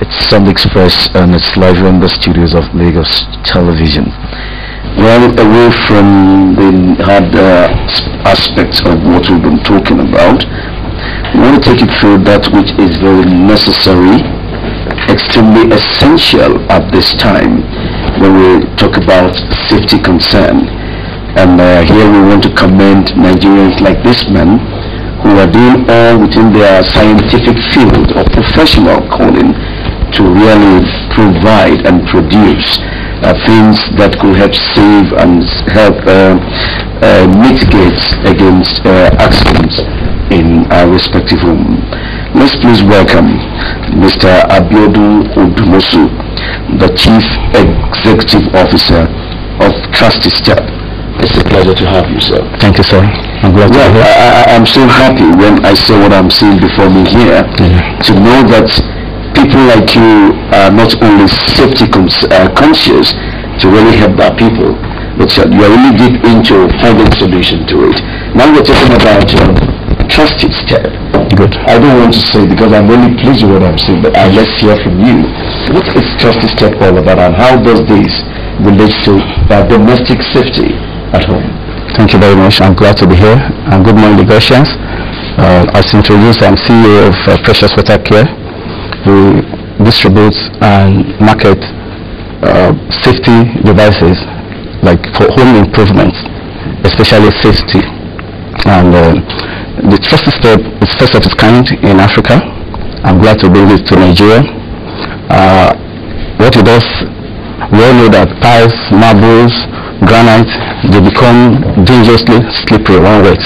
It's Sunday Express, and it's live on the studios of Lagos Television. Well, away from the hard aspects of what we've been talking about, we want to take you through that which is very necessary, extremely essential at this time when we talk about safety concern. And here we want to commend Nigerians like this man, who are doing all within their scientific field or professional calling to really provide and produce things that could help save and help mitigate against accidents in our respective home. Let's please welcome Mr. Abiodun Odumosu, the Chief Executive Officer of Trusty-Step. It's a pleasure to have you, sir. Thank you, sir. I'm glad to be here. I'm so happy when I see what I'm seeing before me here, to know that people like you are not only safety conscious to really help our people, but you are really deep into finding solution to it. Now we're talking about Trusty-Step. Good. I don't want to say, because I'm really pleased with what I'm seeing, but let's hear from you. What is Trusty-Step all about, and how does this relate to domestic safety at home? Thank you very much. I'm glad to be here. And good morning, Lagosians. As introduced, I'm CEO of Precious Water Care. We distribute and market safety devices like for home improvements, especially safety. And the Trusty-Step is first of its kind in Africa. I'm glad to bring it to Nigeria. What it does, we all know that tiles, marbles, granite, they become dangerously slippery when wet.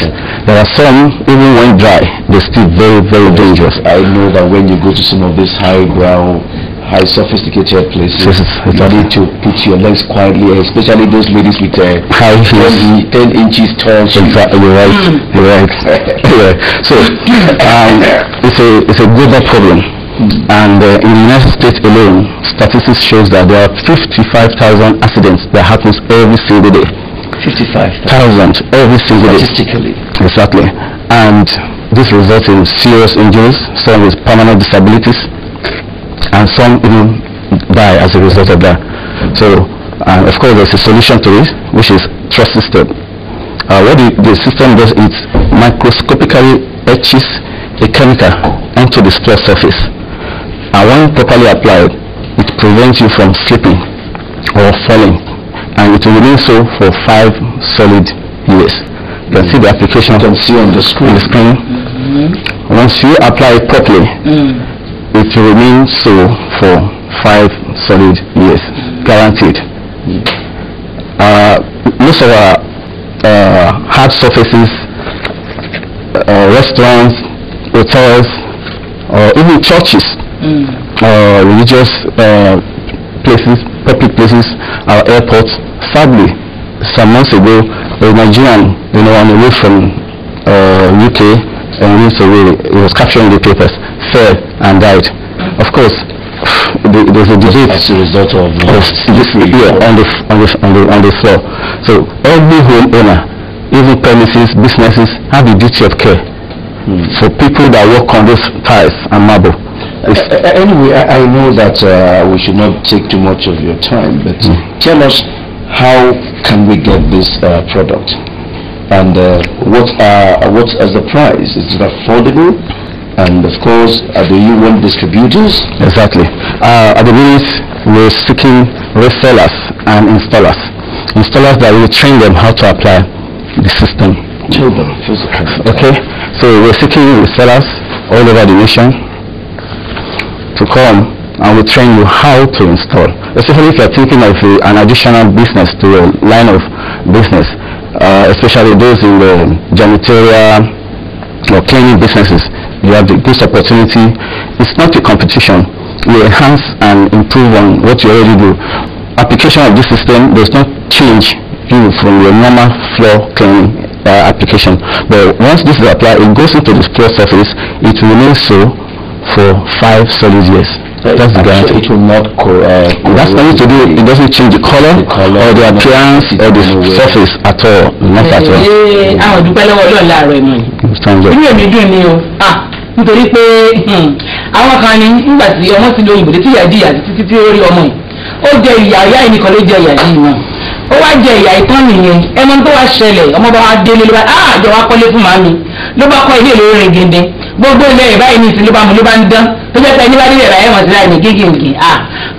There are some, even when dry, they're still very, very dangerous. I know that when you go to some of these highbrow, high sophisticated places, you need to put your legs quietly, especially those ladies with high heels, 10 inches tall. Exactly, you're right, you're right. Yeah. So, it's a global problem. And in the United States alone, statistics shows that there are 55,000 accidents that happens every single day. 55,000 every single day. Statistically. Exactly. And this results in serious injuries, some with permanent disabilities, and some even die as a result of that. So, of course, there's a solution to it, which is Trusty-Step. What the system does is microscopically etches a chemical onto the spot surface. And when properly applied, it prevents you from slipping or falling, and it will remain so for 5 solid years. You can see the application. You can see on the screen. Once you apply it properly, it will remain so for 5 solid years, guaranteed. Most of our hard surfaces, restaurants, hotels, or even churches, religious places, public places, our airports. Sadly, some months ago, a Nigerian, on the way from UK, and he was captured in the papers, fell and died. Of course, there's a debate as a result of this year on the floor. So every homeowner, even premises, businesses, have the duty of care for people that work on those tiles and marble. Anyway, I know that we should not take too much of your time, but tell us, how can we get this product, and what is the price? Is it affordable? And of course, do you want distributors? Exactly. At the minute, we're seeking resellers and installers. Installers that will train them how to apply the system. Children, okay. So we're seeking resellers all over the nation to come, and we train you how to install. Especially if you're thinking of an additional business to your line of business, especially those in the janitorial or cleaning businesses, you have the good opportunity. It's not a competition. You enhance and improve on what you already do. Application of this system does not change you from your normal floor cleaning application. But once this is applied, it goes into the floor surface. It remains so for 5 solid years. That's the guarantee. It will not that's nothing to do. It doesn't change the color or the appearance or the surface at all. Not at all. nítorí pé àwọn kan ní nígbà tí ọmọ ti lo ìbòdè tí yàjí yàjí títí tí ó rí ọmọ yìí ó jẹ ìyá ìyá yìí nìkan ló jẹ ìyá yìí náà ó wá jẹ ìyá ìtàn nìyẹn ẹmọ tó wá ṣẹlẹ̀ ọmọ bá wá délé ló bá àjọ wá kọ́lé fún màámi ló bá kọ́ ilé ìlú rẹ̀ gẹ́gẹ́ gbogbo ilé ìbá yìí ní ìsìn ló bá mú ló bá ń dán tó jẹ́ pé ẹni bá nílẹ̀ ráyẹ̀ wọ̀n sí láì ní kéékèèké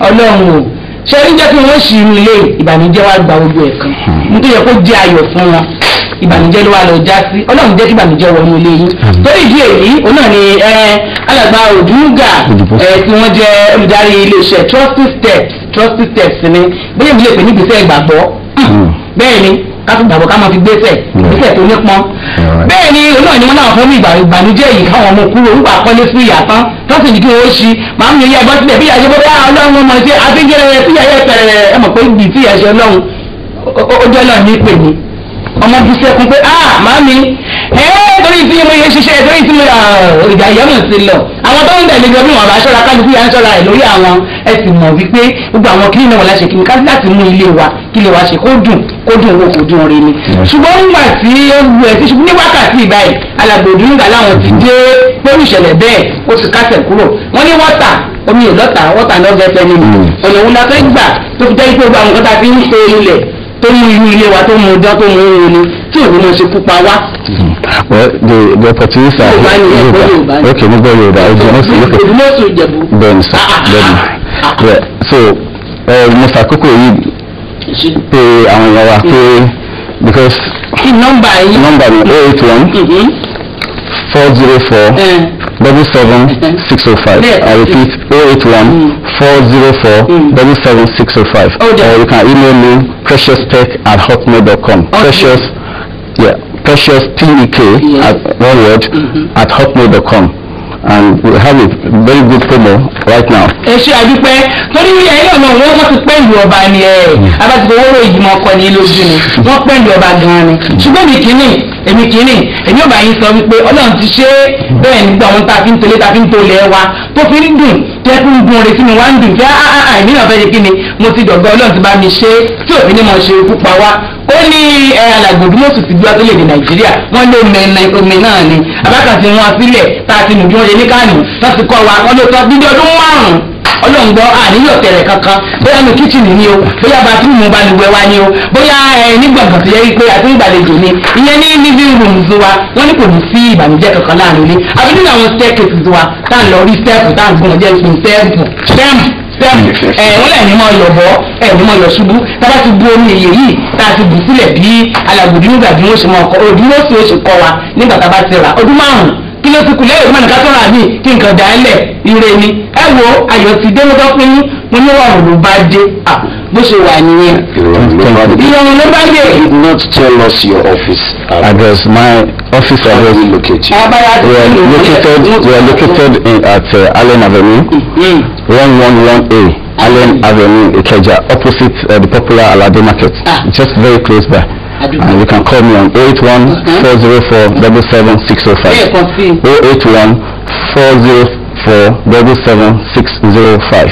ọlọ́run o ṣe oúnjẹ tí wọ́n ṣì ń lé ìbànújẹ́ wá gba gbogbo ẹ̀kan nítorí kó jẹ́ ayọ̀ fún wọn ìbànújẹ́ ló wà lọ já sí ọlọ́run jẹ́ kí ìbànújẹ́ wọnú ilé yín torí ìdí èyí òun náà ni alàgbà Odùmọ̀sù tí wọ́n jẹ́ olùdarí iléeṣẹ́ Trusty-Step ni bóyá mi lè pè ní ìgbésẹ̀ ìgbàgbọ́ bẹ́ẹ̀ ni ká tún gbàgbọ́ ká máa fi gbésẹ̀ ìgbésẹ̀ tó nípọn bẹ́ẹ̀ ni òun náà ni wọ́n náà fún mi ìbànújẹ́ yìí káwọn ọmọ kúrò nípa àkọlé fún ìyá tán tọ́sí ní kí wọ́n ṣí màá mi yẹ ẹgbọ́n sílẹ̀ bí ìyá ṣe bó bá ọlọ́run ọmọ ṣe abíjẹrẹ sí ìyá yẹ pẹrẹ ẹ mọ̀ pé ibi tí ìyá ṣe ọlọ́run ó jẹ́ náà ní pè mí ọmọ bí sẹ́kun pé màá mi torí tí mo yẹ ṣiṣẹ́ torí tí mo ìgbà ìyọ́nù ti lọ àwọn tó ń tẹ̀lé gan bí wọn bá ṣọ́ra kálukú yà ń ṣọ́ra ẹ̀ lórí àwọn ẹ sì mọ̀ wípé gbogbo àwọn kí náà wọ́n láṣẹ kí ni ká láti mú ilé wa kí ilé wa ṣe kó dùn owó kò dùn rẹ̀ ni. ṣùgbọ́n nígbà tí ó wù ẹ́ sí ní wákàtí ìbáyìí alàgbòdù nígbà láwọn ti dé lórí ìṣẹ̀lẹ̀ bẹ́ẹ̀ ó ti kásẹ̀ kúrò wọ́n ní wọ́tà omi ìlọ́ta wọ́tà lọ́gẹ́fẹ́ nínú ọ̀nà òun la fẹ́ gbà tó fi jẹ́ pé gbogbo àwọn kan tá a fi ń pe ilẹ̀ tó mú inú ilé wa tó mú ọjọ́ tó mú irun ni tí òun náà ṣe pupa wá. Well, the opportunities are Yoruba. Okay, we go Yoruba. Odumosu Ijebu. Bẹ́ẹ̀ni sir, bẹ́ẹ̀ni. So, Mr. Koko yìí pe àwọn èèyàn wa pé because nọ́mbà mi 081-404-77605. I repeat 081-404-77605. Or you can email me precious@hotmail.com. Precious, Precious at hotmail.com, and we have a very good promo right now. Ẹ ṣe àdúpẹ́ torí ẹ̀yìn ọ̀nà òun wọ́n ti pẹ́ǹlú ọba ni abájọ́ owó ìgbìmọ̀ ọkọ ní lójú ni wọ́n pẹ́ǹlú ọba gan-an ni ṣùgbọ́n èmi kìíní èmi ò bá yín sọ wípé ọlọ́run ti ṣe é bẹ́ẹ̀ nígbà wọn ta fi ń tolé ta fi ń tolé wa tó fi ń dùn tẹ́kùn gun orin tí mi wá ń dùn fẹ́ èmi náà fẹ́ ṣe kí ni mo ti dọ̀gba ọlọ́run ti bá mi ṣe tí òfin ni mo ṣe púpa wá ó ní Alàgbà Odùmọ̀sù ti gbé wá tó lè dé Nàìjíríà wọ́n lé omi náà ni abákan ti wọn sílẹ̀ tá a ti mú bí wọ́n ṣe ní Kánò tó ti kọ́ wa wọ́n ló sọ bíbí ọdún márùn-ún ọlọ́ngbọ́ àníyàn tẹ̀rẹ̀ kankan bóyá ní kíchìnì ni o bóyá bàtúmù balùwẹ̀ wa ni o bóyá ní gbọ̀ngàn tó yẹ pé àti ìgbàlejò ni ìyẹn ní living rooms wa wọ́n ní kò ní sí ìbànújẹ́ kankan láàrin ilé àbí nínú àwọn staircases wa tá à ń lọ rí stẹ́ẹ̀pù tá à ń gbọ́n jẹ́ ìpín stẹ́ẹ̀pù wọ́n lẹ̀ ní mọ́ yọ̀bọ́ ní mọ́ yọ̀ṣubú tá a ti bu omi èyí yìí tá a ti bù sílẹ̀ bí alàgbòdì nígbà bí wọ́n ṣe mọ́ ọkọ̀ Odùmọ̀sù ó ṣe kọ́ wa nígbà tá a bá ti rà ọdún márùn-ún kí ló ti kù lẹ́yìn ìgbà nìkan tó rà mí kí nǹkan dà ẹ́ lẹ̀ ire ni ẹ wo ayọ̀ ti dé lọ́dọ́ fún yín mo ní wà ló bá dé bó ṣe wà nìyẹn. ìrọ̀rùn ló bá dé. You did not tell us your office address. My office address is located. We are located at Allen Avenue, 111A, Allen Avenue, Ikeja, opposite the popular Alado Market, just very close by. And you can call me on 081-404-77605. 081-404-77605.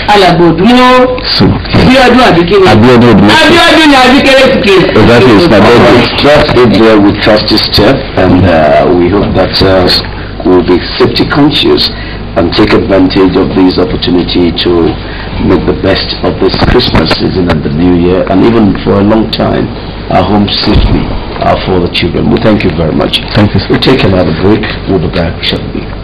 Alàgbà Odùmọ̀sù. Abiodun Adikere. Abiodun Adikere. Exactly, it's my birthday. Just it there with Trusty-Step, and we hope that we'll be safety conscious and take advantage of this opportunity to make the best of this Christmas season and the New Year, and even for a long time. Our home safely for the children. We thank you very much. Thank you. We'll take another break. We'll be back shortly.